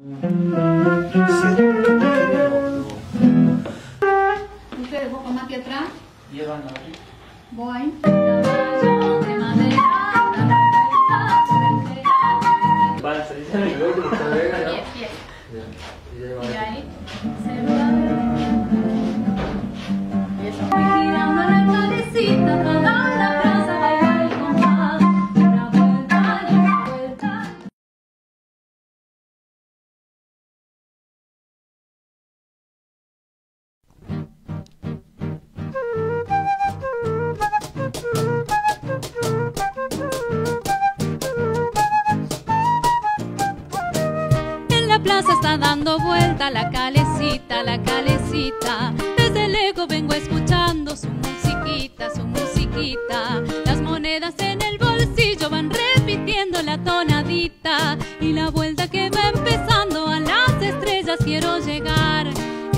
Ustedes vos más hacia atrás. Llevan la barriga. Voy. Caballo de madera, la van a salir el otro y se vega ya. Y ahí se va. Y eso. Me giran una rectorecita para dar la plaza. Está dando vuelta la calecita, la calecita. Desde lejos vengo escuchando su musiquita, su musiquita. Las monedas en el bolsillo van repitiendo la tonadita, y la vuelta que va empezando, a las estrellas quiero llegar.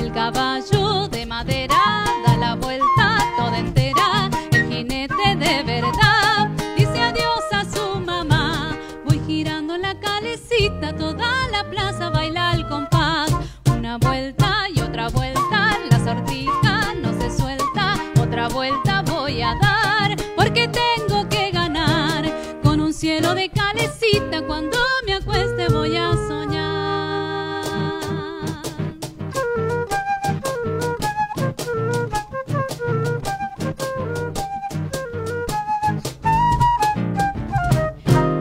El caballo de madera da la vuelta toda entera. El jinete de verdad dice adiós a su mamá. Voy girando la calecita, toda la plaza va. Una vuelta y otra vuelta, la sortija no se suelta. Otra vuelta voy a dar, porque tengo que ganar. Con un cielo de calecita, cuando me acueste voy a soñar.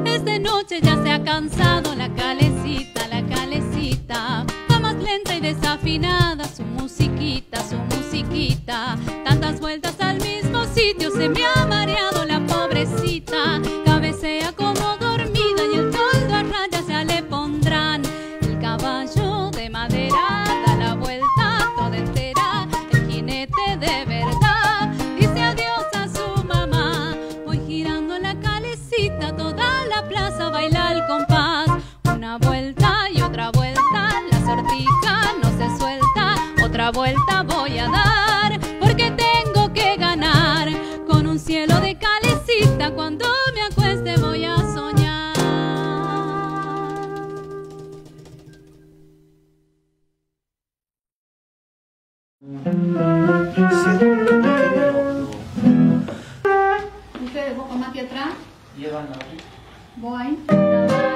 Es de noche, ya se ha cansado la calecita, la calecita. Lenta y desafinada su musiquita, su musiquita. Tantas vueltas al mismo sitio, se me ha mareado la pobrecita. Cabecea como dormida y el toldo a rayas ya le pondrán. El caballo de madera da la vuelta toda entera. El jinete de verdad dice adiós a su mamá. Voy girando la calecita, toda la plaza baila al compás. Una vuelta y otra vuelta, no se suelta, otra vuelta voy a dar, porque tengo que ganar. Con un cielo de calecita, cuando me acueste voy a soñar. Ustedes vos más hacia atrás. Llevan la barriga. Voy.